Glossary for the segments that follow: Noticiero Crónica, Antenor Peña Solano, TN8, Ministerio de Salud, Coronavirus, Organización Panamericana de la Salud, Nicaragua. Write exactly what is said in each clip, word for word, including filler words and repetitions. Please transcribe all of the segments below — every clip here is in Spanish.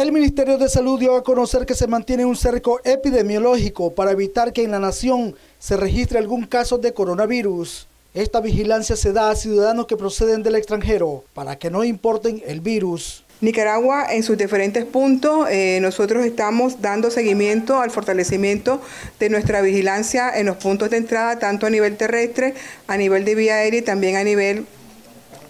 El Ministerio de Salud dio a conocer que se mantiene un cerco epidemiológico para evitar que en la nación se registre algún caso de coronavirus. Esta vigilancia se da a ciudadanos que proceden del extranjero para que no importen el virus. Nicaragua, en sus diferentes puntos, eh, nosotros estamos dando seguimiento al fortalecimiento de nuestra vigilancia en los puntos de entrada, tanto a nivel terrestre, a nivel de vía aérea y también a nivel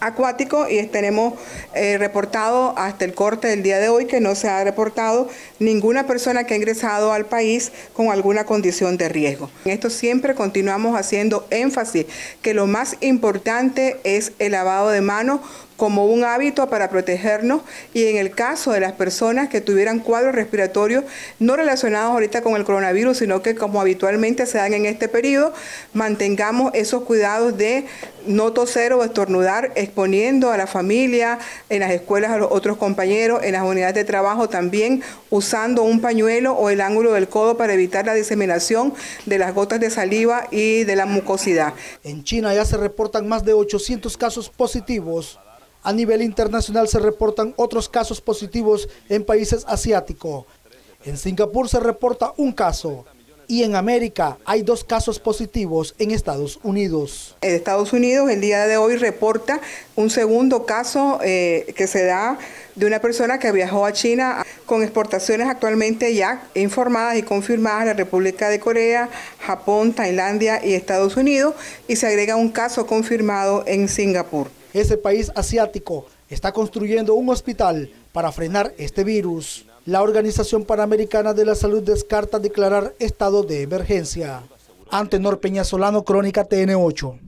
acuático, y tenemos eh, reportado hasta el corte del día de hoy que no se ha reportado ninguna persona que ha ingresado al país con alguna condición de riesgo. En esto siempre continuamos haciendo énfasis que lo más importante es el lavado de manos como un hábito para protegernos, y en el caso de las personas que tuvieran cuadros respiratorios no relacionados ahorita con el coronavirus, sino que como habitualmente se dan en este periodo, mantengamos esos cuidados de no toser o estornudar, exponiendo a la familia, en las escuelas a los otros compañeros, en las unidades de trabajo también, usando un pañuelo o el ángulo del codo para evitar la diseminación de las gotas de saliva y de la mucosidad. En China ya se reportan más de ochocientos casos positivos. A nivel internacional se reportan otros casos positivos en países asiáticos. En Singapur se reporta un caso. Y en América hay dos casos positivos en Estados Unidos. En Estados Unidos el día de hoy reporta un segundo caso eh, que se da de una persona que viajó a China con exportaciones actualmente ya informadas y confirmadas a la República de Corea, Japón, Tailandia y Estados Unidos, y se agrega un caso confirmado en Singapur. Ese país asiático está construyendo un hospital para frenar este virus. La Organización Panamericana de la Salud descarta declarar estado de emergencia. Antenor Peña Solano, Crónica T N ocho.